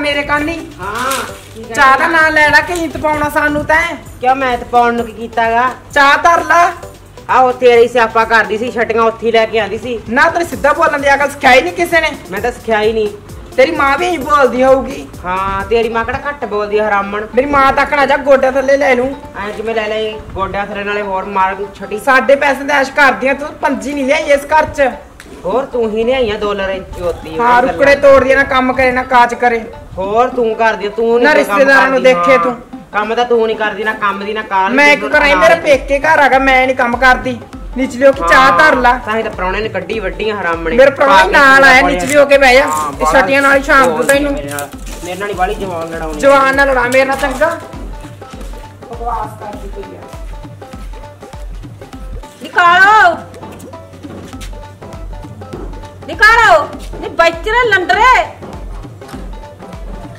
मेरे कानी हां चाहता ना लेड़ा के इंत पावना सानू तै क्यों मैं त पावन नु कीतागा चाह धर ला आओ तेरी स्यापा करदी सी छटियां ओथी लेके आंदी सी ना तेरे सीधा बोलन दी अकल सिखाई नहीं किसी ने मैं तो सिखाई नहीं तेरी मां भी ही बोलदी होगी हां तेरी मां कड़ा घट बोलदी हरामण मेरी मां तक ना जा गोड्या थले ले लूं ऐ कि मैं ले ले गोड्या थले नाले और मार छटी साडे पैसे दा ऐश करदियां तू पंजी नहीं ले इस घर च और तू ही नहीं डॉलर इंची होती है हां रुकड़े तोड़ दिया ना काम करे ना काज करे और तू कर दिया तू ना रिश्तेदारां नु देखे तू काम दा तू नहीं करदी ना काम दी ना काल मैं एक कराई मेरे पेके घर आगा मैं नहीं काम करदी निचलियो की चाह धर ला ताही ते परौणे ने कड्डी वड्डीयां हरामणे मेरे परौणे नाल आया निचलियो के बह जा छटियां नाल शाम को तैनू मेरे नाल वाली जवान लड़ाउणी जवान नाल लड़ा मेरे नाल चंगा बकवास करदी कोई निकालो निकालो नी बैचरे लंडरे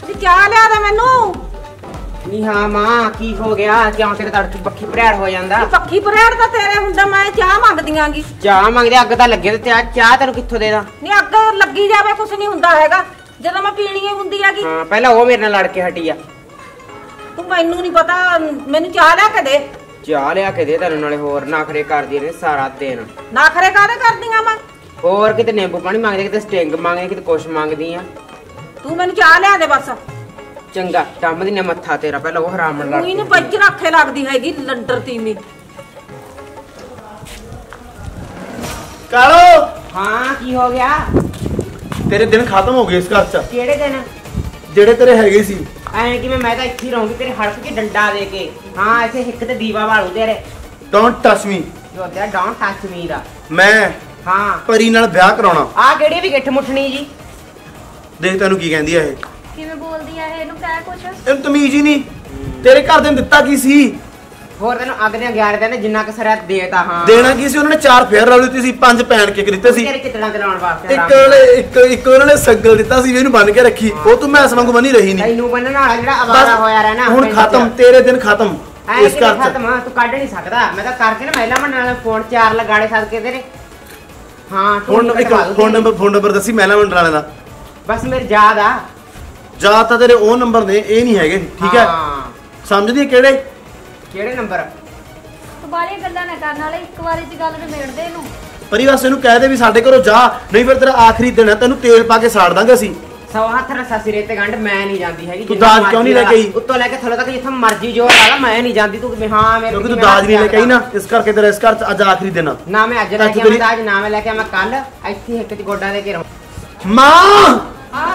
नी क्या लिया था मैनू नी हां मां की हो गया क्यों तेरे तड़की पक्की भरेड़ हो जांदा पक्की भरेड़ दा तेरे हुंदा मैं चाह मंगदीआंगी चाह मंगदे अग दा लगे ते चाह तेनू कित्थों देदा नी अग लगी जावे कुछ नहीं हुंदा हैगा जदों मैं पीणी ही हुंदी हैगी हां पहला ओ मेरे नाल लड़ के हटी आ तू मैनू नहीं पता मैनू चाह लिया के दे तेरे नाले होर नाखरे करदी रहे सारा दिन नाखरे कादे करदीआं मैं और किते नींबू पानी मांगदे किते स्टिंग मांगदे किते कुछ मांगदी आ तू मेनू चाह लिया दे बस चंगा टम दी ने मत्था तेरा पहला वो हराम लग कोई ने बच रखे लगदी हैगी लंडर तीमी कालो हां की हो गया तेरे दिन खत्म हो गए इस घर च केड़े दिन जेड़े तेरे हैगे सी ऐ कि मैं तो इत्थे रहूंगी तेरे हड़क के डंडा दे के हां ऐसे हिक ते दीवा वालू तेरे डोंट टच मी जो तेरा डोंट टच मी रा मैं हां परी नाल ब्याह कराउणा आ केड़ी भी गिठ मुठणी जी देख तैनू की कहंदी आ ए किवें बोलदी आ ए इनु कह कुछ इन तमीज ही नहीं तेरे घर दे दित्ता की सी होर तैनू अग दे 11 दिन जिन्ना क सरा देता हां देना की सी उन्होंने चार फेर ला लेती सी पांच पैण के दित्ते सी तेरे कितड़ा चलाउण वास्ते एक उन्होंने सगल दित्ता सी इनु बन के रखी ओ तू मैस वांगू बनी रही नहीं इनु बनन वाला जेड़ा आवारा होया रहना हुन खत्म तेरे दिन खत्म इस घर खत्म तू कढ नहीं सकदा मैं तो करके ना महिला मंडल फोन चार लगाड़े सद के तेरे हां फोन नंबर दसी महिला मंडल दा बस मेरे याद आ तेरे ओ नंबर ने ए नहीं हैगे ठीक है समझदी केड़े केड़े नंबर तो बाली गल्ला ना करन वाले एक बार इच गल ने मेड़ दे इनु परी बस इनु कह दे भी साडे घरों जा नहीं फिर तेरा आखरी दिन है तैनू तेल पा के साड़ दांगे असी सौ हाथ रस्सा सिरे ते गंढ मैं नहीं जांदी हैगी तू दाज क्यों नहीं लेके आई उत्तों लेके थल्लों तक जिथे मर्जी जो लाला मैं नहीं जांदी तू हां मेरे तू दाज नहीं लेके आई ना इस करके तेरा इस घर आज आखरी दिन ना मैं आज लेके आया दाज ना मैं लेके मैं कल ਇੱਥੇ ਇੱਕ ਚ ਗੋਡਾ ਦੇ ਕੇ ਰਹੂੰ ਮਾਂ ਹਾਂ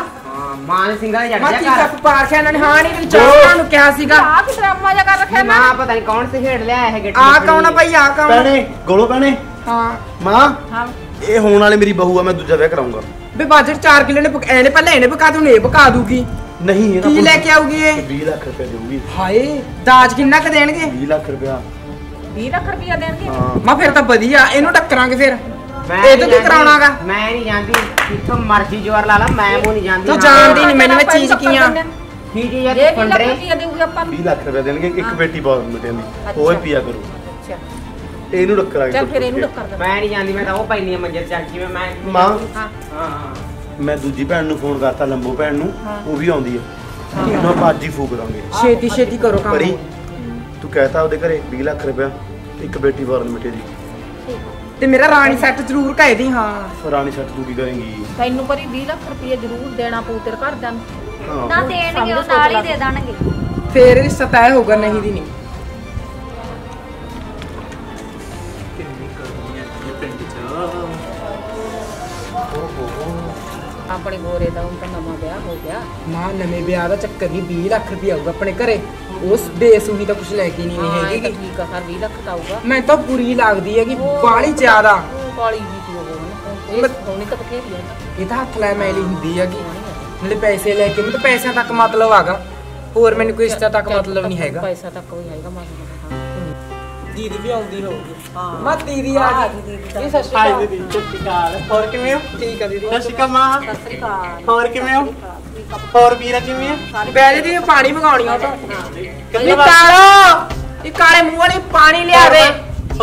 ਮਾਂ ਨੇ ਸਿੰਘਾਂ ਦੇ ਜੜ ਜਾ ਕਰ ਪਾਰਖਿਆ ਇਹਨਾਂ ਨੇ ਹਾਂ ਨਹੀਂ ਤੈਨੂੰ ਚਾਹਾਂ ਨੂੰ ਕਿਹਾ ਸੀਗਾ ਆਹ ਕਿ ਡਰਾਮਾ ਜਿਹਾ ਕਰ ਰੱਖਿਆ ਮਾਂ ਪਤਾ ਨਹੀਂ ਕੌਣ ਸੇ ਖੇਡ ਲਿਆ ਇਹ ਗੱਡੀ ਆ ਕੌਣ ਆ ਭਾਈ ਆ ਕੌਣ ਭੈਣੇ ਗੋਲੋ ਭੈਣੇ ਹਾਂ ਮਾਂ ਹਾਂ ਇਹ ਹੋਣ ਵਾਲੇ ਮੇਰੀ ਬਹੂ ਆ ਮੈਂ ਦੂਜਾ ਵਿਆਹ ਕਰਾਉਂਗਾ बे बाजर 4 किलो ने पकाने पहले ने बका दूं ने बका दूंगी नहीं है ना की लेके आऊंगी ये 20 लाख रुपए दूंगी हाय दाज कितना क देंगे 20 लाख रुपया देंगे हां मैं फिर तो बढ़िया इनो टकरांगे फिर ए तो की कराउनागा मैं नहीं जानती किथों मर्जी जोर लाला मैं वो नहीं जानती तू जानती नहीं मैंने चीज किया की जी यार 20 लाख रुपया देंगे एक बेटी बहुत मिटेली ओए पिया करो अच्छा इनु डकरा चल फिर इनु डकर दे मैं नहीं जानदी मैं तो ओ पैनी मंजर चाची मैं मां हां हां मैं दूजी भैन नु फोन करता लंबो भैन नु वो भी आंदी है इनो पाजी फूक दांगे छेती करो काम तू कहता ओदे घरे 20 लाख रुपया एक बेटी वारन मिटे दी ते मेरा रानी सेट जरूर कह दी हां रानी सेट तू की करेंगी तैनू परी 20 लाख रुपया जरूर देना पऊ तेरे घर दा ना देणगे ओ नाल ही दे देणगे फिर रिश्ता तय होगा नहीं दी नहीं अपने गोरे दा उनका नवा ब्याह हो गया मां नवे ब्याह दा चक्कर ही 20 लाख रुपया आऊगा अपने घरे उस बेसूही दा कुछ लेके नहीं हैगी ठीक है हर 20 लाख दा आऊगा मैं तो बुरी लगदी है कि बाली ज्यादा बाली जी दी होवे ना ये सोने का पकेट है इदा हथ ले मैली हिंदी है कि मतलब पैसे लेके मतलब पैसा तक मतलब आगा और मैंने कोई इस तक मतलब नहीं हैगा पैसा तक कोई हैगा मतलब दीदी भी आउंदी होगी हां मत दीदी आ दीदी ये सस्ता है दीदी चुपचाप और किमे हो ठीक है दीदी सस्ता मां सस्ता और किमे हो और वीरा जी में बैठे दी पानी मंगावणी हो तो निकालो ये काले मुंह वाली पानी ले आवे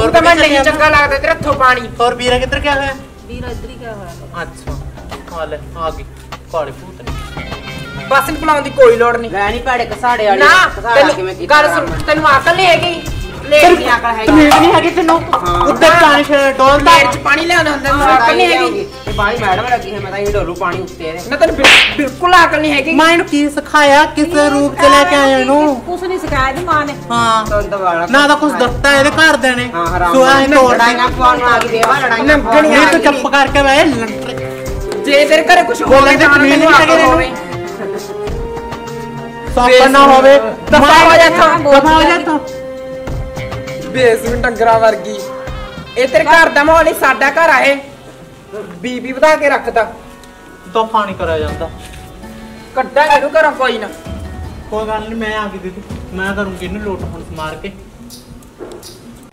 और तो मैं नहीं चंगा लगता तेरा थो पानी और वीरा किधर क्या है वीरा इधर ही क्या है अच्छा हां ले आ गई काले पूत बस बुलाने की कोई लोड़ नहीं मैं नहीं पड़े कसाड़े वाले कसाड़ा के मैं की गल सुन तन्नू अकल नहीं हैगी ले नहीं अकल है नहीं हैगी तन्नू उधर पानी डोल दा पेट च पानी लेना होता है अकल नहीं हैगी ये भाई मैडम रखी है मैं तो ये डोलू पानी उठते है मैं तन्नू बिल्कुल अकल नहीं हैगी मां ने की सिखाया किस रूप से लेके आए नु कुछ नहीं सिखाया दी मां ने हां तो दवाड़ा ना तो कुछ दत्ता है घर देने सो लड़ाइयां फोन आ गई देवा लड़ाइयां नहीं तो चुप करके मैं जे तेरे घर कुछ हो गया तो नहीं लगे सपना होवे दफा हो जाता दफा हो जाता बेसुन टंगरा वर्गी ए तेरे घर दा माहौल ही साडा घर आए बीबी बता के रखता दफा नहीं कराया जाता कड्डा इनु करो कोई ना कोई गल नहीं मैं आके दे दू मैं करूंगी इनु लोट हंस मार के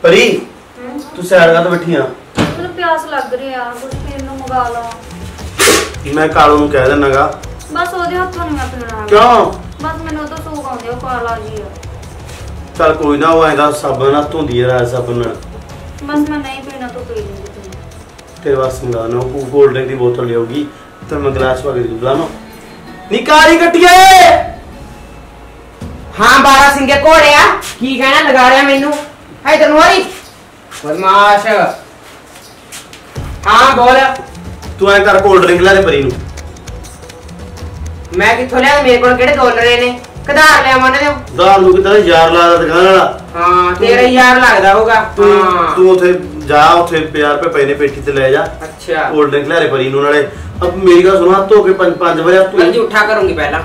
परी तू सैड का तो बैठी आ मेनू प्यास लग रही आ कुछ पीन नु मंगा ला मैं कालू नु कह देनागा बस ओदे हाथ नु मैं पीना क्यों बस मैंने तो सो गांदे हो काला जी चल कोई ना वो ऐदा साबन ना धोंदी है राज साबन बस मैं नहीं पीना तो पी लूंगी तेरे वास मंगाना वो कोल्ड ड्रिंक की बोतल लेओगी तो मैं गिलास वाली बुलाना निकारी कटिए हां बारा सिंगे घोड़िया की कहना लगा रहा मेनू है इधर नोरी बदमाश हां बोल तू ऐ कर कोल्ड ड्रिंक ला दे परी नु मैं किथों लिया मेरे कोल केड़े डॉलर ने कधार लिया माने दारू कितने यार ला दुकान वाला हां तेरा यार लगदा होगा हां तू उथे जा उथे 50 रुपए पैने पेटी ते ले जा अच्छा कोल्ड ड्रिंक लारे परी नु नाले अब मेरी का सुना तो के 5 बजे तू जल्दी उठा करूंगी पहला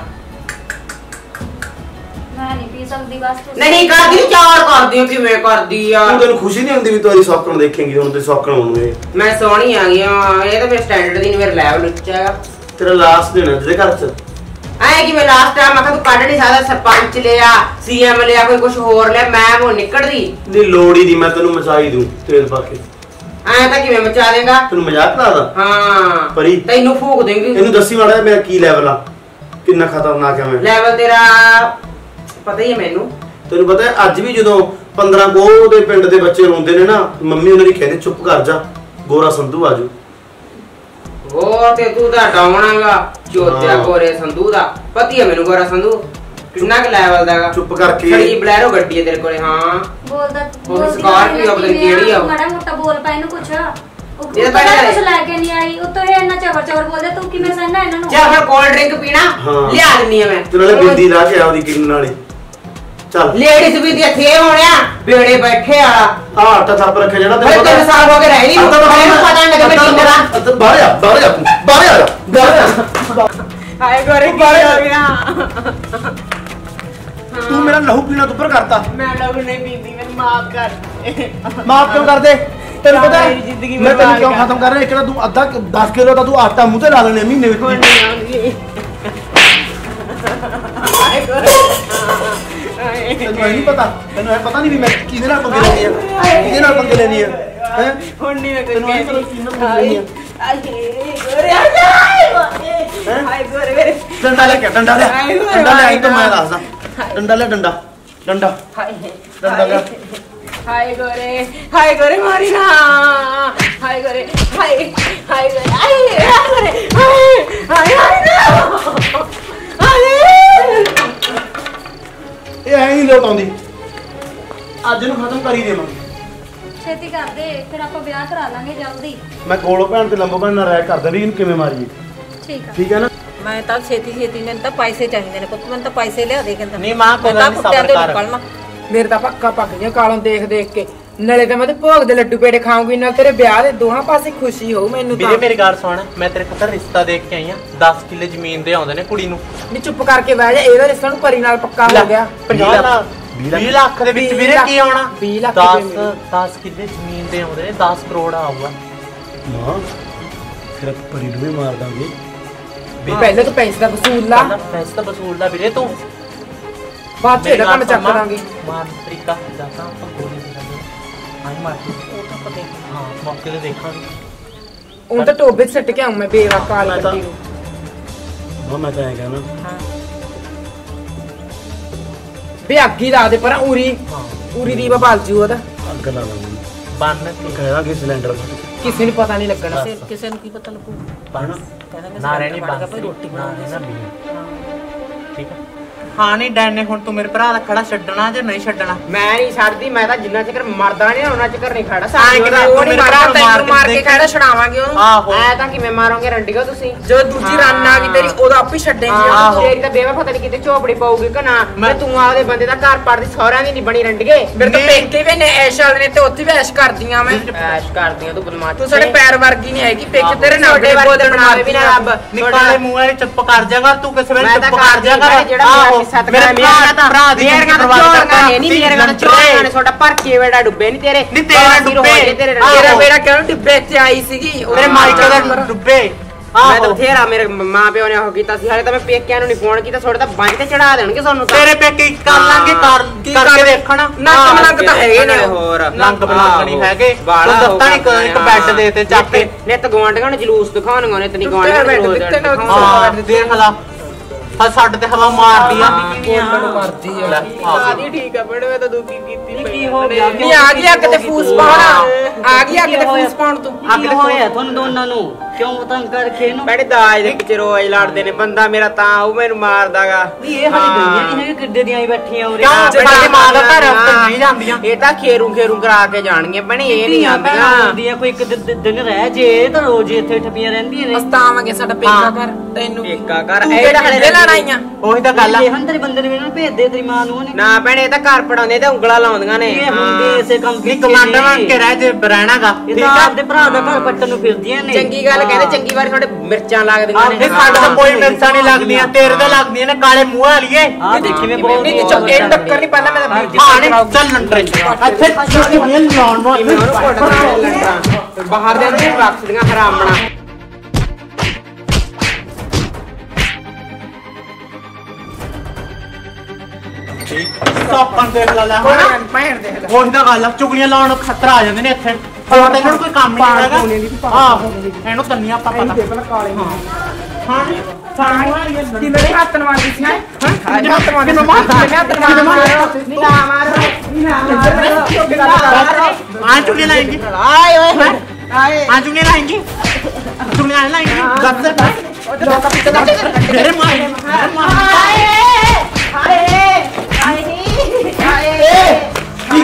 मैं नहीं पी सकती बस नहीं कर दी चार कर दियो कि मैं कर दी यार तू तेन खुशी नहीं हुंदी भी तोरी सौकण देखेंगी हुन ते सौकण होणगे मैं सोहणी आ गई हां ये तो मेरा स्टैंडर्ड दिन मेरा लेवल उठाएगा तेरा लास्ट दिन है तेरे घर से आए कि मैं लास्ट टाइम आखा तू काढ नहीं सादा सरपंच ले आ सीएम ले आ कोई कुछ और ले मैं वो निकल दी नी लोड़ी दी मैं तन्नू मचाई दूं तेल पाके आए ता कि मैं मचा देगा तन्नू मजाक लादा हां परी तैनू फूक देंगी तैनू दसी वाला मेरा की लेवल आ कितना खतरनाक है मैं लेवल तेरा पता ही है मेनू तन्नू पता है आज भी जदों 15 गो दे पिंड दे बच्चे रोंदे ने ना मम्मी उन्हां दी कहदे चुप कर जा गोरा संधू आजू वो ते तू दा डाउनागा चोत्या गोरे संधू दा पति है मेनू गोरा संधू कितना के लेवल दागा चुप करके खड़ी ब्लेरो गड्डी है तेरे कोले हां बोलदा बोल स्कॉर्पियो पता नहीं केड़ी है बड़ा मोटा बोल पाए नु कुछ ये पता कुछ लेके नहीं आई वो तो है ना चवर चवर बोलदा तू कि मैं सन्ना इना नु जा फिर कोल्ड ड्रिंक पीना ले आ देनी है मैं तेरे बिंदी ला के आउदी किन्न वाली चल लेडीज भी ते थे होणया बेड़े बैठे आला हां तो थप रखे जेड़ा तेरे को साल हो गए रह नहीं पता नहीं लगे मैं टीमरा तो बाहर आ आए गोरे बाहर आ गया तू मेरा लहू पीना तो ऊपर करता मैं लहू नहीं पीती मैं माफ क्यों कर दे तेरे पता है मैं तेरे क्यों खत्म कर रहा है एकड़ा तू आधा 10 किलो का तू आटा मुंह ते ला लेने महीने में आए गोरे तेन नहीं पता तेन पता नहीं भी मैं किदे नाल पंगे लेनी है हैं हुन नहीं मैं कोई हाय गोरे मेरे डंडा ले आई तो मैं दसदा डंडा ले डंडा डंडा हाय डंडा हाय गोरे मारी ना हाय हाय गोरे हाय हाय ये नहीं लौटाउंदी आज ਨੂੰ ਖਤਮ ਕਰੀ ਦੇਵਾਂ ਛੇਤੀ ਕਰਦੇ ਫਿਰ ਆਪਾਂ ਵਿਆਹ ਕਰਾ ਲਾਂਗੇ ਜਲਦੀ ਮੈਂ ਕੋਲੋਂ ਭੈਣ ਤੇ ਲੰਬੋ ਭੈਣ ਨਾਲ ਰਾਇ ਕਰਦਾ ਵੀ ਇਹਨੂੰ ਕਿਵੇਂ ਮਾਰੀਏ ਠੀਕ ਆ ਠੀਕ ਹੈ ਨਾ ਮੈਂ ਤਾਂ ਛੇਤੀ ਨੇ ਤਾਂ ਪੈਸੇ ਚਾਹੀਦੇ ਨੇ ਪੁੱਤ ਮੈਨੂੰ ਤਾਂ ਪੈਸੇ ਲਿਆ ਦੇ ਕਹਿੰਦਾ ਨਹੀਂ ਮਾਂ ਕੋਲ ਨਹੀਂ ਸਬਰ ਕਰ ਮੇਰੇ ਤਾਂ ਪੱਕਾ ਪੱਕ ਗਿਆ ਕਾਲੋਂ ਦੇਖ ਕੇ ਨਾਲੇ ਤਾਂ ਮੈਂ ਤੇ ਭੋਗ ਦੇ ਲੱਡੂ ਪੇੜੇ ਖਾਉਂਗੀ ਨਾਲ ਤੇਰੇ ਵਿਆਹ ਦੇ ਦੋਹਾਂ ਪਾਸੇ ਖੁਸ਼ੀ ਹੋਊ ਮੈਨੂੰ ਤਾਂ ਵੀਰੇ ਮੇਰੇ ਘਰ ਸੋਣ ਮੈਂ ਤੇਰੇ ਖਤਰ ਰਿਸ਼ਤਾ ਦੇਖ ਕੇ ਆਈ ਆ 10 ਕਿੱਲੇ ਜ਼ਮੀਨ ਦੇ ਆਉਂਦੇ ਨੇ ਕੁੜੀ ਨੂੰ ਨੀ ਚੁੱਪ ਕਰਕੇ ਬਹਿ ਜਾ ਇਹਦਾ ਰਿਸ਼ਤਾ ਨੂੰ ਪਰੀ ਨਾਲ ਪੱਕਾ ਹੋ ਗਿਆ 20 ਲੱਖ ਦੇ ਵਿੱਚ ਵੀਰੇ ਕੀ ਆਉਣਾ 20 ਲੱਖ 10 ਕਿੱਲੇ ਜ਼ਮੀਨ ਦੇ ਆਉਂਦੇ ਨੇ 10 ਕਰੋੜ ਆਊਗਾ ਨਾ ਫਿਰ ਪਰੀ ਨੂੰ ਵੀ ਮਾਰ ਦਾਂਗੇ पहले तो पैसे का वसूल ला, पैसे का वसूल ला वीरे तू बात छेड़ा का मैं चेक करांगी मांत्री का जाता हूं तो गोली दे दो आई मारती वो तो पता है। हां मौके पे देखा उन तो टोबे से सट के आऊं मैं बेवकाल करती हूं वो मजा आएगा ना। हां बे अग्गी ला दे पर उरी उरी दी बबाल जी होदा अग्ग ला दे बांधने तो कहया कि सिलेंडर किसी ने पता नहीं लगना से किसी ने की पता लगू बांध ना रहनी बांध के रोटी बनाने ना भी ठीक है। हां नहीं डरने हुन तू मेरे भरा दा खड़ा छड्डना जे नहीं छड्डना मैं नहीं छड्डदी मैं ता जिन्ना चकर मरदा नहीं उन्ना चकर नहीं खड़ा सारी ओ नहीं मरा तैनू मार के खड़ा छडावांगे ओनू ऐ ता किवें मारोगे रंडिगा तुसी जो दूजी रन आ गई तेरी ओदा आप ही छड्डेंगे तेरी ता बेवा पता नहीं किते झोपड़ी पाऊगी कि ना मैं तू आदे बंदे दा घर पड़दी सौरा भी नहीं बणी रंडिगे मेरे तो पेके भी ने ऐश वाले ने ते ओथे भी ऐश करदियां मैं ऐश करदियां तू बदमाश तू साडे पैर वर्गी नहीं आएगी पेके तेरे नाडे बोदन बनावे भी ना अब निकाले मुंह वाले चुप कर जाएगा तू किस वे चुप कर जाएगा मेरा भरा मेरे का चोर का नहीं मेरे का चोर का छोटा पर के बेड़ा डुबे नहीं तेरे नहीं तेरा डुबे तेरा बेड़ा क्यों डुबे से आई सीगी मेरे माइक का डुबे मैं तो तेरा मेरे मां-प्यो ने हो कीता सी हाले तो मैं पेकियां नु नहीं फोन कीता छोड़ ता बांध के चढ़ा देणगे सोनू तेरे पेके कर लांगे कर करके देखना ना लंग ता हैगे ने और लंग बलकनी हैगे तू दस्ता नहीं एक बेड दे ते चापे ने तो गवांडगा ने जुलूस दिखाणगा ने इतनी गवांड दे खला ਸਾਡੇ ਤੇ ਹਵਾ ਮਾਰਦੀ ਆ ਕੋਲ ਨੂੰ ਮਾਰਦੀ ਆ ਆਦੀ ਠੀਕ ਆ ਬੜੇ ਮੈਂ ਤਾਂ ਦੁਖੀ ਕੀਤੀ ਕੀ ਹੋ ਗਿਆ ਨਹੀਂ ਆ ਗਿਆ ਕਿਤੇ ਫੂਸ ਪਾਉਣਾ ਆ ਗਿਆ ਕਿਤੇ ਫੂਸ ਪਾਉਣ ਤੂੰ ਅੱਗ ਤੇ ਹੋਇਆ ਤੁਹਾਨੂੰ ਦੋਨਾਂ ਨੂੰ ਕਿਉਂ ਤੰਗ ਕਰਕੇ ਇਹਨੂੰ ਬੜੇ ਦਾਜ ਦੇ ਵਿੱਚ ਰੋਜ਼ ਲੜਦੇ ਨੇ ਬੰਦਾ ਮੇਰਾ ਤਾਂ ਉਹ ਮੈਨੂੰ ਮਾਰਦਾਗਾ ਨਹੀਂ ਇਹ ਹਜੇ ਗਈਆਂ ਨਹੀਂ ਹੈਗੇ ਕਿੱਡੇ ਦੀਆਂ ਹੀ ਬੈਠੀਆਂ ਉਰੇ ਸਾਡੇ ਮਾਂ ਦਾ ਘਰ ਉੱਤੇ ਜਾਂਦੀਆਂ ਇਹ ਤਾਂ ਖੇਰੂ ਖੇਰੂ ਕਰਾ ਕੇ ਜਾਣਗੇ ਬਣੇ ਇਹ ਨਹੀਂ ਆਉਂਦੀਆਂ ਕੋਈ ਇੱਕ ਦਿਨ ਰਹਿ ਜੇ ਤਾਂ ਰੋਜ਼ ਇੱਥੇ ਠੱਪੀਆਂ ਰਹਿੰਦੀਆਂ ਨੇ ਅਸਤਾਵਾਂਗੇ ਸਾਡਾ ਪੇਕਾ ਘਰ ਤੈਨੂੰ ਪੇਕਾ ਘਰ ਇਹ ਹਲੇ ਆਈਆਂ ਉਹੀ ਤਾਂ ਗੱਲ ਆ ਅੰਦਰ ਬੰਦੇ ਨੇ ਇਹਨੂੰ ਭੇਜ ਦੇ ਤੇਰੀ ਮਾਂ ਨੂੰ ਨਾ ਭੈਣੇ ਇਹ ਤਾਂ ਘਰ ਪੜਾਉਂਦੇ ਤੇ ਉਂਗਲਾ ਲਾਉਂਦੀਆਂ ਨੇ ਇਹ ਮੁੰਡੇ ਇਸੇ ਕੰਮ ਕੀ ਕਮਾਂਡਰ ਬਣ ਕੇ ਰਹਿ ਜੇ ਰਹਿਣਾਗਾ ਠੀਕ ਆ ਆਪਦੇ ਭਰਾ ਦਾ ਘਰ ਪੱਟਣ ਨੂੰ ਫਿਰਦੀਆਂ ਨੇ ਚੰਗੀ ਗੱਲ ਕਹਿੰਦੇ ਚੰਗੀ ਵਾਰ ਤੁਹਾਡੇ ਮਿਰਚਾਂ ਲੱਗਦੀਆਂ ਨੇ ਸਾਡੇ ਤਾਂ ਕੋਈ ਮਿਰਚਾਂ ਨਹੀਂ ਲੱਗਦੀਆਂ ਤੇਰੇ ਤਾਂ ਲੱਗਦੀਆਂ ਨੇ ਕਾਲੇ ਮੂੰਹ ਵਾਲੀਏ ਇਹ ਕਿਵੇਂ ਬੋਲਦੀ ਇਹ ਚੱਕੇ ਟੱਕਰ ਨਹੀਂ ਪਹਿਲਾਂ ਮੈਂ ਤਾਂ ਚੱਲ ਲੰਡਰ ਅੱਥੇ ਚੱਲ ਲਾਉਣ ਵਾਲੀ ਬਾਹਰ ਦੇ ਅੰਦਰ ਵਾਕਸੜੀਆਂ ਹਰਾਮਣਾ ਸੌਪਨ ਦੇਖ ਲਾ ਹੋਣਾ ਪੈਣ ਦੇਖ ਲਾ ਕੋਈ ਨਾ ਗੱਲ ਚੁਗਲੀਆਂ ਲਾਉਣ ਨੂੰ ਖਤਰਾ ਆ ਜਾਂਦੇ ਨੇ ਇੱਥੇ ਹੋਰ ਤੈਨੂੰ ਕੋਈ ਕੰਮ ਨਹੀਂ ਹੈਗਾ ਆਹੋ ਇਹਨੂੰ ਤੰਨੀਆਂ ਪਾਪਾ ਦਾ ਹਾਂ ਸਾਂ ਕਿ ਮੇਰੇ ਹੱਥ ਨਾਲ ਮਾਰਦੀ ਸੀ ਹਾਂ ਹੱਥ ਨਾਲ ਕਿ ਮੈਂ ਮਾਰ ਨਹੀਂ ਨਾ ਮਾਰ ਨਹੀਂ ਨਾ ਮਾਰ ਚੁਗਲੀਆਂ ਲਾਏਂਗੀ ਆਏ ਓਏ ਆਏ ਆ ਚੁਗਲੀਆਂ ਲਾਏਂਗੀ ਗੱਦ ਤੇ ਲੋਕਾ ਪਿੱਛੇ ਦਾ ਮੇਰੇ ਮਾਰ ਆਏ नहीं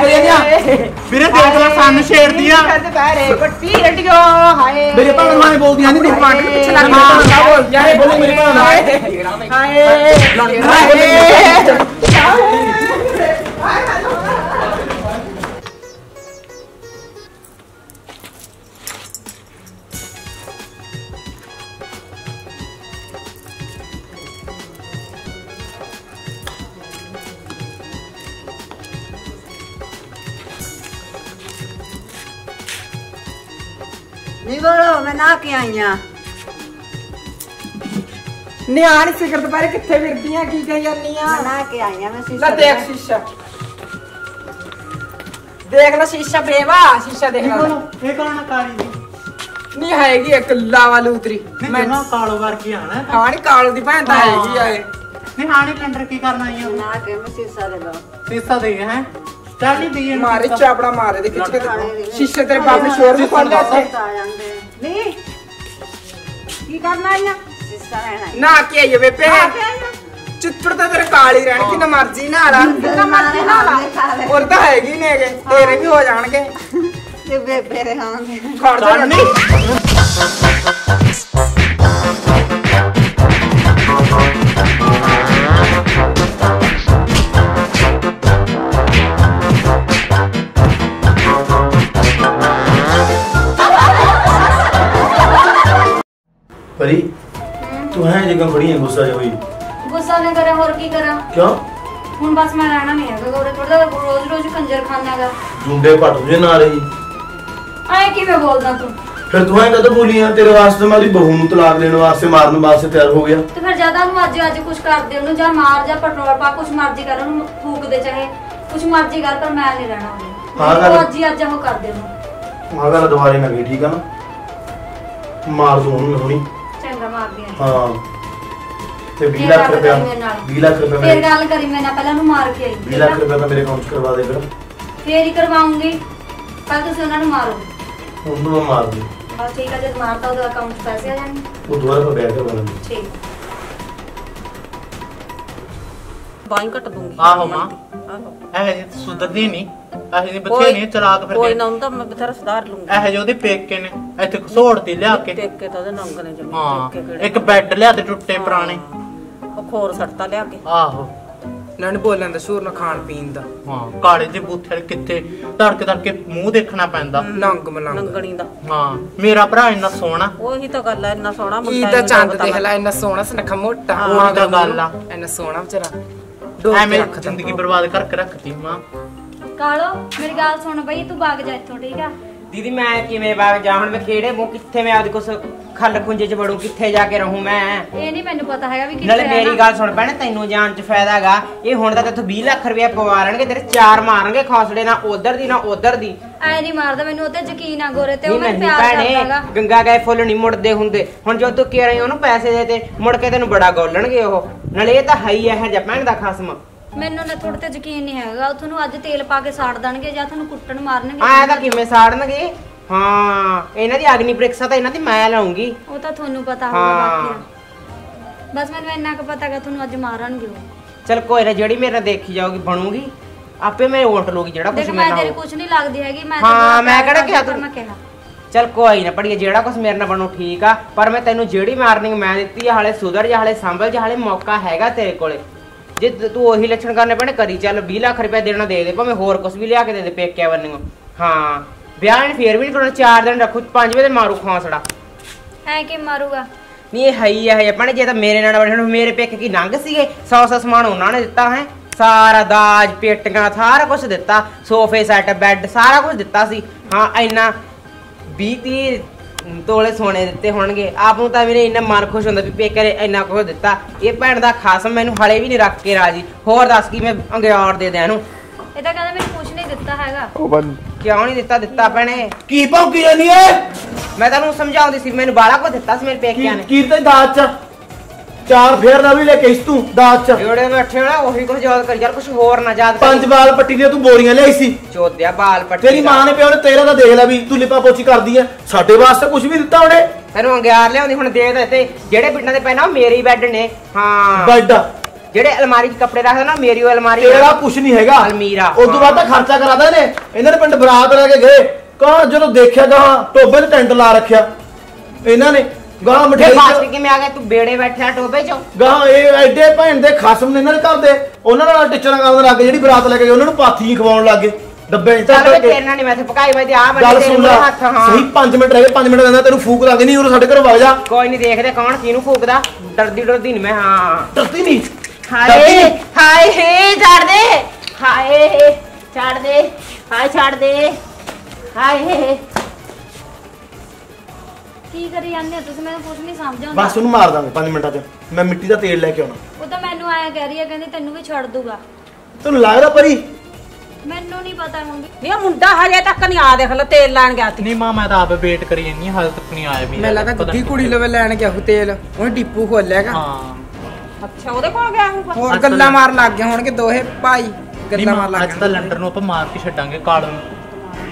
बोलो मैं ना के आई हां निहाल सिखर दोपहरे किथे फिरदियां की कही जानियां ना के आई हां मैं शीशा देख शीशा देख लो शीशा बेवा शीशा देख लो ये कौन कारी नहीं हैगी एक लावालू उतरी मैं ना कालो वर की आना हां नहीं कालो दी भैन ता हैगी आए नहीं हां नहीं लंडर की करना आई ना के मैं शीशा दे दो शीशा दे हैं ਤਾਲੀ ਦੀ ਮਾਰੇ ਚਾਪੜਾ ਮਾਰੇ ਦੇ ਕਿੱਥੇ ਸ਼ੀਸ਼ੇ ਤੇਰੇ ਬਾਪ ਨੇ ਸ਼ੋਰ ਨੂੰ ਫੜਦਾ ਇੱਥੇ ਆ ਜਾਂਦੇ ਨਹੀਂ ਕੀ ਕਰਨਾ ਆਇਆ ਸ਼ੀਸ਼ਾ ਰਹਿਣਾ ਨਾ ਕੀ ਇਹ ਵੇ ਪੇ ਚਿੱਤੜ ਤਾਂ ਤੇਰੇ ਕਾਲੀ ਰਹਿਣ ਕਿ ਨਾ ਮਰਜੀ ਨਾ ਆਲਾ ਨਾ ਮਰਜੀ ਨਾ ਆਲਾ ਹੋਰ ਤਾਂ ਹੈਗੀ ਨਹੀਂ ਹੈਗੇ ਤੇਰੇ ਵੀ ਹੋ ਜਾਣਗੇ ਤੇ ਬੇਬੇ ਰਹਾਂਗੇ ਖੜ ਜਾ ਨਹੀਂ परी तू है जगह बड़ी है गुस्सा हुई गुस्सा ने करा और की करा क्यों हुन बस मैं रहना नहीं है गोरे थोड़ा रोज रोज कंजर खाना का झुंडे पटू जे ना रही आए की वे बोलदा तू फिर तू है कदों बोली है तेरे वास्ते मेरी बहू नूं तलाक देने वास्ते मारने वास्ते तैयार हो गया तो फिर ज्यादा नु आज आज कुछ कर दे उनु जा मार जा पेट्रोल पा कुछ मर्जी कर उनु फूक दे चाहे कुछ मर्जी कर पर मैं नहीं रहना हां आज आज वो कर दे उनु हां गल दोबारा ना गई ठीक है ना मार दो उनु होनी चंगा मार दे हां ते 20 लाख रुपया 20 लाख रुपया तेरे गल करी मैं ना पहला नु मार के आई 20 लाख रुपया मैं मेरे अकाउंट करवा दे फिर ही करवाऊंगी पर तुसे उना नु मारो उनु मार दे हां ठीक है जब मारता तो अकाउंट पैसे आ जाएंगे वो द्वारा पर बैठ के बोलेंगे ठीक बाइन कट दूंगी आहो मां आहो ऐ तो सुधरदी नहीं ऐसे नहीं बथे नहीं चलाक फिर कोई ना उन तो मैं बथेरा सुधार लूंगा ऐ जो दे पेके ने इथे खसोड़ती ले आके टेके तो नंग ने जमी टेके एक बेड ले आते टूटे पुराने ओ खोर सटता ले आके आहो नन बोलन दा सूर ना खान पीन दा हां काले जे बूथे किथे धड़क धड़के मुंह देखना पैंदा नंग मलंग नंगणी दा हां मेरा भरा इतना सोहना ओही तो गल है इतना सोहना मुंडा ई दा चंद देख ला इतना सोहना सनखा मोटा ओही दा गल आ इतना सोहना बेचारा ऐ मेरी जिंदगी बर्बाद करके रखती मां कालो मेरी गल सुन बई तू भाग जा इथों ठीक है दीदी मैं किवें भाग जा हुण मैं खेड़े मुंह किथे मैं आद कुछ खल खुंजे च बड़ू किथे जाके रहूं मैं ए नहीं मैनू पता हैगा भी किथे नाले मेरी गल सुन पैणे तैनू जान च फायदा हैगा ए हुण दा तैथों 20 लाख रुपया पवारणगे तेरे चार मारनगे खौसड़े ना उधर दी ना उधर दी ऐ नहीं मारदा मैनू ओते यकीन आ गोरे ते ओ मैं प्यार करदागा गंगा गए फुल नहीं मुड़दे हुंदे हुण जो तू कह रही ओनू पैसे दे ते मुड़ के तैनू बड़ा गोलणगे ओ नाले ए तां है ही ऐह जा पैण दा खसम ਮੈਨੂੰ ਨਾ ਥੋੜੇ ਤੇ ਯਕੀਨ ਨਹੀਂ ਹੈਗਾ ਤੁਹਾਨੂੰ ਅੱਜ ਤੇਲ ਪਾ ਕੇ ਸਾੜ ਦੇਣਗੇ ਜਾਂ ਤੁਹਾਨੂੰ ਕੁੱਟਣ ਮਾਰਨਗੇ ਆਇਆ ਤਾਂ ਕਿਵੇਂ ਸਾੜਨਗੇ ਹਾਂ ਇਹਨਾਂ ਦੀ ਅਗਨੀ ਪ੍ਰੀਖਿਆ ਤਾਂ ਇਹਨਾਂ ਦੀ ਮੈਂ ਲਾਉਂਗੀ ਉਹ ਤਾਂ ਤੁਹਾਨੂੰ ਪਤਾ ਹੋਊਗਾ ਬਾਕੀ ਬਸ ਮੈਨੂੰ ਇੰਨਾ ਕੁ ਪਤਾ ਹੈਗਾ ਤੁਹਾਨੂੰ ਅੱਜ ਮਾਰਨਗੇ ਚਲ ਕੋਈ ਨਾ ਜਿਹੜੀ ਮੇਰੇ ਨਾਲ ਦੇਖੀ ਜਾਊਗੀ ਬਣੂਗੀ ਆਪੇ ਮੈਂ ਓਟ ਲੋਗੀ ਜਿਹੜਾ ਕੁਝ ਮੈਂ ਤੇਰੇ ਕੁਝ ਨਹੀਂ ਲੱਗਦੀ ਹੈਗੀ ਮੈਂ ਹਾਂ ਮੈਂ ਕਿਹੜਾ ਕਿਹਾ ਤੂੰ ਚਲ ਕੋਈ ਨਾ ਪੜੀਏ ਜਿਹੜਾ ਕੁਝ ਮੇਰੇ ਨਾਲ ਬਣੂ ਠੀਕ ਆ ਪਰ ਮੈਂ ਤੈਨੂੰ ਜਿਹੜੀ ਮਾਰਨਿੰਗ ਮੈਂ ਦਿੱਤੀ ਆ ਹਾਲੇ ਸੁਧਰ ਜਾ ਹਾਲੇ ਸੰਭਲ ਜਾ ਹਾਲੇ ਮੌਕਾ ਹੈਗਾ ਤੇਰੇ ਕੋਲੇ जे तू ओही लक्षण करने पैने करी चल 20 लाख रुपया देना दे दे भावें होर कुछ भी लिया के दे दे पेके बन्ने हां ब्याह ने फेर भी नहीं करना 4 दिन रखो 5 बजे मारू खांसड़ा है के मारूगा नहीं ये है ही है भाणे जे तां मेरे नाल बड़े मेरे पेके की नंग सीगे 100 100 सामान उन्हां ने दिता है सारा दाज पेटियां सारा कुछ दिता सोफे सेट बेड सारा कुछ दिता सी हां इन्ना 20 30 तोले सोने दिते होणगे आप नूं तां मेरे इन्ना मन खुश हुंदा भी पेके ने इन्ना कुछ दिता ये भैन दा खासम मैनू हले भी नहीं रख के राजी होर दस की मैं अंगयार दे देनु ए ता कहंदा मैनू कुछ नहीं दिता हैगा ओ बन क्यों नहीं दिता दिता भैणे की भौंकी जानी ए मैं तानू समझाउंदी सी मैनू बाला को दिता सी मेरे पेकियां ने की ते दात च चार फेर दा भी लेके इस तू दात च जोड़े में अठे ना ओही कुछ याद कर यार कुछ होर ना याद कर पांच बाल पट्टी दे तू बोरियां ले आई सी चोदिया बाल पट्टी तेरी मां ने पे और तेरा दा देख ला भी तू लिपा पोची कर दी है साडे वास्ते कुछ भी दिता ओने ਤੈਨੂੰ ਅੰਗਿਆਰ ਲਿਆਉਂਦੀ ਹੁਣ ਦੇ ਦਿੱਤੇ ਜਿਹੜੇ ਬਿੱਡਾਂ ਦੇ ਪੈਣਾ ਉਹ ਮੇਰੀ ਬੈੱਡ ਨੇ ਹਾਂ ਬੈੱਡ ਜਿਹੜੇ ਅਲਮਾਰੀ 'ਚ ਕੱਪੜੇ ਰੱਖਦਾ ਨਾ ਮੇਰੀ ਉਹ ਅਲਮਾਰੀ ਤੇਰਾ ਕੁਝ ਨਹੀਂ ਹੈਗਾ ਅਲਮੀਰਾ ਉਸ ਤੋਂ ਬਾਅਦ ਤਾਂ ਖਰਚਾ ਕਰਾਦਾ ਨੇ ਇਹਨਾਂ ਨੇ ਪਿੰਡ ਬਰਾਤ ਲੈ ਕੇ ਗਏ ਕਾ ਜਦੋਂ ਦੇਖਿਆ ਗਾ ਟੋਬੇ ਤੇ ਟੈਂਟ ਲਾ ਰੱਖਿਆ ਇਹਨਾਂ ਨੇ ਗਾ ਮਠੇ ਫਾਸਟ ਕਿਵੇਂ ਆ ਗਿਆ ਤੂੰ ਬੇੜੇ ਬੈਠਿਆ ਟੋਬੇ 'ਚ ਗਾ ਇਹ ਐਡੇ ਭੈਣ ਦੇ ਖਸਮ ਨੇ ਇਹਨਾਂ ਦੇ ਘਰ ਦੇ ਉਹਨਾਂ ਨਾਲ ਟਿਚਰਾਂ ਕਰਨ ਲੱਗ ਜਿਹੜੀ ਬਰਾਤ ਲੈ ਕੇ ਗਏ ਉਹਨਾਂ ਨੂੰ ਪਾਥੀ ਖਵਾਉਣ ਲੱਗ ਗਏ डब्बे चल तेरे ना नहीं मैं पकाई भाई आ बड़े तेरे हाथ हां सही 5 मिनट रह गए 5 मिनट कहंदा तेनु फूक लागे नहीं और साडे घर वाग जा कोई नहीं देखदे कौन किनु फूकदा डरदी डरदी नहीं मैं हां डरती नहीं हाय हाय हे छाड़ दे हाय हे छाड़ दे हाय छाड़ दे हाय हे ਕੀ ਕਰੀ ਜਾਂਦੇ ਤੁਸੀਂ ਮੈਨੂੰ ਕੁਝ ਨਹੀਂ ਸਮਝਾਉਂਦੇ ਬਸ ਉਹਨੂੰ ਮਾਰ ਦਾਂਗੇ 5 ਮਿੰਟਾਂ ਚ ਮੈਂ ਮਿੱਟੀ ਦਾ ਤੇਲ ਲੈ ਕੇ ਆਉਣਾ ਉਹ ਤਾਂ ਮੈਨੂੰ ਆਇਆ ਕਹਿ ਰਹੀ ਹੈ ਕਹਿੰਦੀ ਤੈਨੂੰ ਵੀ ਛੱਡ ਦੂਗਾ ਤੈਨੂੰ ਲੱਗਦਾ ਪਰੀ ਮੈਨੂੰ ਨਹੀਂ ਪਤਾ ਹੁੰਦੀ ਨਹੀਂ ਉਹ ਮੁੰਡਾ ਹਜੇ ਤੱਕ ਨਹੀਂ ਆ ਦੇਖ ਲੈ ਤੇਲ ਲੈਣ ਗਿਆ ਤੀ ਨਹੀਂ ਮਾਂ ਮੈਂ ਤਾਂ ਆਪੇ ਵੇਟ ਕਰੀ ਜੰਨੀ ਹਾਲੇ ਤੱਕ ਨਹੀਂ ਆਇਆ ਵੀ ਮੈਂ ਲੱਗਾ ਗੁੱਡੀ ਕੁੜੀ ਲਵੇ ਲੈਣ ਗਿਆ ਉਹ ਤੇਲ ਉਹਨੇ ਡਿੱਪੂ ਖੋਲਿਆਗਾ ਹਾਂ ਅੱਛਾ ਉਹਦੇ ਕੋਲ ਗਿਆ ਹੋਊਗਾ ਹੋਰ ਗੱਲਾਂ ਮਾਰ ਲੱਗ ਗਏ ਹੋਣਗੇ ਦੋਹੇ ਭਾਈ ਗੱਲਾਂ ਮਾਰ ਲੱਗ ਗਏ ਅੱਜ ਤਾਂ ਲੰਡਰ ਨੂੰ ਆਪਾਂ ਮਾਰ ਕੇ ਛੱਡਾਂਗੇ ਕਾਲੂ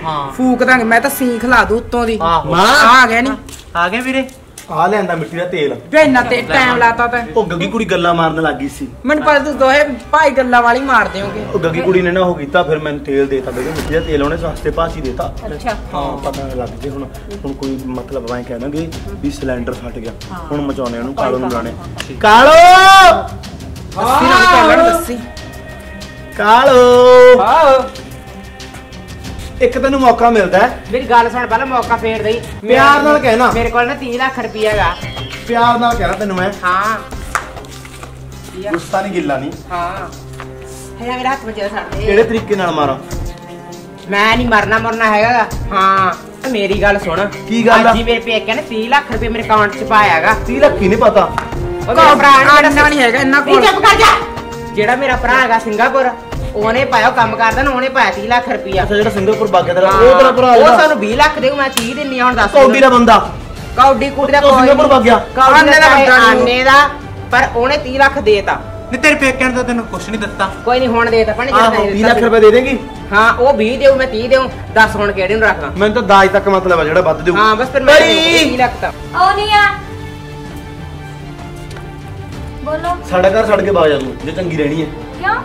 ਹਾਂ ਫੂਕ ਦਾਂਗੇ ਮੈਂ ਤਾਂ ਸੀਂ ਖਲਾ ਦੂ ਉੱਤੋਂ ਦੀ ਮਾਂ ਆ ਗਿਆ ਨਹੀਂ ਆ ਗਿਆ ਵੀਰੇ ਆ ਲੈਂਦਾ ਮਿੱਟੀ ਦਾ ਤੇਲ ਵੇ ਇੰਨਾ ਤੇ ਟਾਈਮ ਲਾਤਾ ਤੈਂ ਉਹ ਗੱਗੀ ਕੁੜੀ ਗੱਲਾਂ ਮਾਰਨ ਲੱਗੀ ਸੀ ਮੈਨੂੰ ਪਤਾ ਤੂੰ ਦੋਹੇ ਭਾਈ ਗੱਲਾਂ ਵਾਲੀ ਮਾਰ ਦੇਉਂਗੇ ਉਹ ਗੱਗੀ ਕੁੜੀ ਨੇ ਨਾ ਹੋ ਕੀਤਾ ਫਿਰ ਮੈਨੂੰ ਤੇਲ ਦੇਤਾ ਬਈ ਮਿੱਟੀ ਦਾ ਤੇਲ ਉਹਨੇ ਸਸਤੇ ਭਾਸੀ ਦੇਤਾ ਅੱਛਾ ਹਾਂ ਪਤਾ ਲੱਗ ਜੇ ਹੁਣ ਕੋਈ ਮਤਲਬ ਐ ਕਹਿਣਗੇ ਵੀ ਸਿਲੰਡਰ ਫਟ ਗਿਆ ਹੁਣ ਮਚਾਉਣੇ ਉਹਨੂੰ ਕਾਲੋ ਨੂੰ ਬੁਲਾਣੇ ਕਾਲੋ ਅਸੀਂ ਨਾ ਕਰ ਲੈਣ ਦੱਸੀ ਕਾਲੋ ਆਓ ਇੱਕ ਤੈਨੂੰ ਮੌਕਾ ਮਿਲਦਾ ਹੈ ਮੇਰੀ ਗੱਲ ਸੁਣ ਪਹਿਲਾਂ ਮੌਕਾ ਫੇਰ ਦੇਈ ਪਿਆਰ ਨਾਲ ਕਹਿਣਾ ਮੇਰੇ ਕੋਲ ਨਾ 30 ਲੱਖ ਰੁਪਈਆ ਹੈਗਾ ਪਿਆਰ ਨਾਲ ਕਹਿਣਾ ਤੈਨੂੰ ਮੈਂ ਹਾਂ ਗੁੱਸਾ ਨਹੀਂ ਗਿੱਲਾ ਨਹੀਂ ਹਾਂ ਹੈਗਾ ਮੇਰਾ ਹੱਥ ਵਜਿਆ ਸਾਡੇ ਕਿਹੜੇ ਤਰੀਕੇ ਨਾਲ ਮਾਰਾਂ ਮੈਂ ਨਹੀਂ ਮਰਨਾ ਹੈਗਾ ਹਾਂ मेरी गल सुन की गल जी मेरे पे कहने 30 लाख रुपए मेरे अकाउंट च पाया गा 30 लाख ही नहीं पता ओ मेरा भरा इतना नहीं हैगा इतना कोई चुप कर जा जेड़ा मेरा भरा हैगा सिंगापुर ओने पाया काम करदा ना ओने पाया 30 लाख रुपया अच्छा जेड़ा सिंगापुर बागे दा ओ तेरा भरा ओ सानू 20 लाख देऊ मैं 30 देनी आ हुन दस कौडी दा बंदा कौडी कुड़ी दा सिंगापुर बागया आने दा बंदा आने दा पर ओने 30 लाख देता नहीं तेरे पे कहने तो तेन कुछ नहीं दता कोई नहीं होने देता पानी जेड़ा 30 लाख रुपए दे देगी हां ओ 20 देऊ मैं 30 देऊ 10 होन केड़े नु रखना मैं तो दाज तक मतलब जेड़ा बद देऊ हां बस फिर मैं 30 लाख ता ओ नहीं आ बोलो साडा घर छड़ के भाग जा तू जे चंगी रहनी है क्यों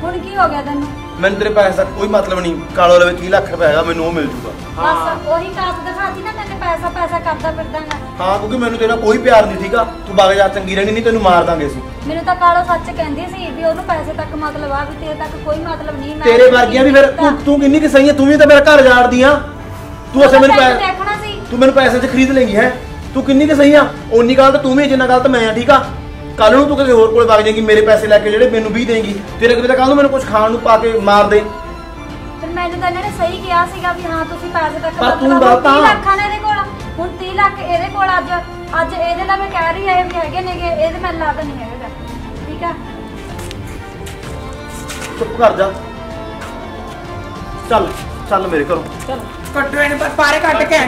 ਹੁਣ ਕੀ ਹੋ ਗਿਆ ਤੈਨੂੰ ਮੈਨੂੰ ਤੇਰੇ ਪੈਸੇ ਦਾ ਕੋਈ ਮਤਲਬ ਨਹੀਂ ਕਾਲੋ ਲਵੇ 30 ਲੱਖ ਰੁਪਏ ਹੈਗਾ ਮੈਨੂੰ ਉਹ ਮਿਲ ਜੂਗਾ ਬਸ ਉਹੀ ਕਾਸ ਦਿਖਾਤੀ ਨਾ ਤੈਨੂੰ ਪੈਸਾ ਪੈਸਾ ਕਰਦਾ ਫਿਰਦਾਗਾ ਹਾਂ ਕਿਉਂਕਿ ਮੈਨੂੰ ਤੇਰਾ ਕੋਈ ਪਿਆਰ ਨਹੀਂ ਠੀਕਾ ਤੂੰ ਬਾਗ ਜਾ ਚੰਗੀ ਰਹਿਣੀ ਨਹੀਂ ਤੈਨੂੰ ਮਾਰ ਦਾਂਗੇ ਅਸੀਂ ਮੈਨੂੰ ਤਾਂ ਕਾਲੋ ਸੱਚ ਕਹਿੰਦੀ ਸੀ ਵੀ ਉਹਨੂੰ ਪੈਸੇ ਤੱਕ ਮਤਲਬ ਆ ਵੀ ਤੇਰੇ ਤੱਕ ਕੋਈ ਮਤਲਬ ਨਹੀਂ ਮੈਂ ਤੇਰੇ ਵਰਗੀਆਂ ਵੀ ਫਿਰ ਤੂੰ ਕਿੰਨੀ ਕਿ ਸਹੀ ਹੈ ਤੂੰ ਵੀ ਤਾਂ ਮੇਰਾ ਘਰ ਜਾੜਦੀ ਆ ਤੂੰ ਅਸੇ ਮੈਨੂੰ ਪੈਸੇ ਦੇਖਣਾ ਸੀ ਤੂੰ ਮੈਨੂੰ ਪੈਸੇ 'ਚ ਖਰੀਦ ਲੇਗੀ ਹੈ ਤੂੰ ਕਿੰਨੀ ਕਿ ਸਹੀ ਆ ਓਨੀ ਗੱਲ ਤਾਂ ਤੂੰ ਵੀ ਜਿੰਨਾ ਗੱਲ ਤਾਂ ਮੈਂ ਆ ਠੀਕਾ कल नू तू किसी होर कोल भाग जाएगी मेरे पैसे लैके जेडे मैनू भी देंगी तेरे कभी तो कल मैंने कुछ खाण नू पा के मार दे पर मैंने तो इन्होंने सही किया सीगा भी हां तुसी पैसे तक पर तू गलत आ लाखां ने दे कोल हुन 30 लाख एदे कोल आज आज एदे ला मैं कह रही है भी हैगे नेगे एदे मैं लाद नहीं हैगा ठीक है चुप कर जा चल चल मेरे घरों चल कटो इन पर पारे कट के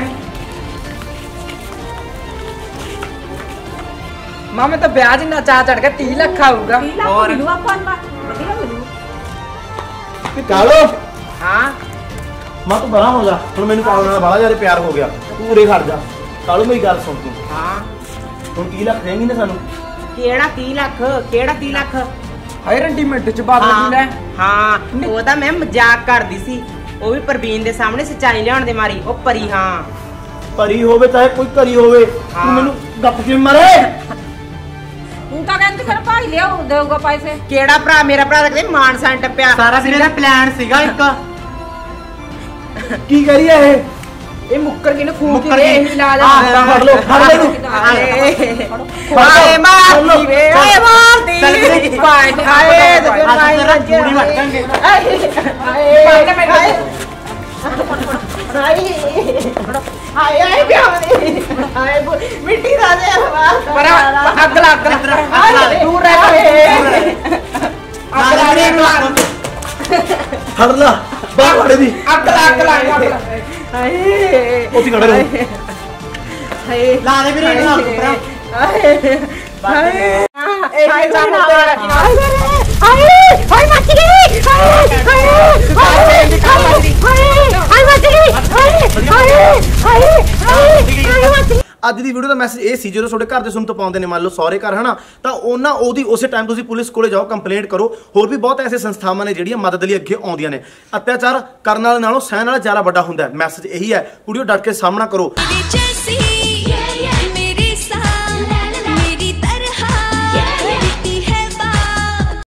मां मैं तो ब्याज ना चा चढ़ के 30 लाख आऊंगा और लूं अपन मां कालो हां मां तू बड़ा हो जा हुन मेनू कालो नाल बड़ा यार प्यार हो गया तू रे खड़ जा कालो मेरी गल सुन तू हां हुन 30 लाख देंगी ना सानू केड़ा 30 लाख केड़ा 30 लाख हाय रंटी मिनट च बात लगी ले हां ओदा मैं मजाक कर दी सी ओ भी परवीन दे सामने सच्चाई लियाउण दे मारी ओ परी हां परी होवे चाहे कोई करी होवे तू मेनू गप के मारे उनका कहते कर भाई ले आओ देऊंगा पैसे केड़ा भरा मेरा भरा कहते मानसा टप्या सारा मेरा प्लान सीगा इनका की करिया है ये मुक्कर के ने खून के ये हिला जा कर लो कर ले अरे मार दी बे अरे मार दी भाई आए तेरा पूरी मटकेंगे आए मेरे आए आए प्यारे आए मिट्टी दा दे पर अगला अगला दूर रह अगला रे हरला बाहर खड़े दी अगला अगला हाय ओती खड़े रहो हाय ला रे मेरे नाल ऊपर हाय हाय जाना हाय हाय हाय मत गई हाय हाय हाय मत गई हाय हाय हाय मत ਅੱਜ ਦੀ ਵੀਡੀਓ ਦਾ ਮੈਸੇਜ ਇਹ ਸੀ ਜਦੋਂ ਤੁਹਾਡੇ ਘਰ ਦੇ ਸੁਣ ਤੋਂ ਪਾਉਂਦੇ ਨੇ ਮੰਨ ਲਓ ਸਹੁਰੇ ਘਰ ਹਨਾ ਤਾਂ ਉਹਨਾਂ ਉਹਦੀ ਉਸੇ ਟਾਈਮ ਤੁਸੀਂ ਪੁਲਿਸ ਕੋਲੇ ਜਾਓ ਕੰਪਲੇਂਟ ਕਰੋ ਹੋਰ ਵੀ ਬਹੁਤ ਐਸੇ ਸੰਸਥਾਵਾਂ ਨੇ ਜਿਹੜੀਆਂ ਮਦਦ ਲਈ ਅੱਗੇ ਆਉਂਦੀਆਂ ਨੇ ਅਤਿਆਚਾਰ ਕਰਨ ਵਾਲੇ ਨਾਲੋਂ ਸਹਿਣ ਵਾਲਾ ਜ਼ਿਆਦਾ ਵੱਡਾ ਹੁੰਦਾ ਹੈ ਮੈਸੇਜ ਇਹੀ ਹੈ ਵੀਡੀਓ ਡਟ ਕੇ ਸਾਹਮਣਾ ਕਰੋ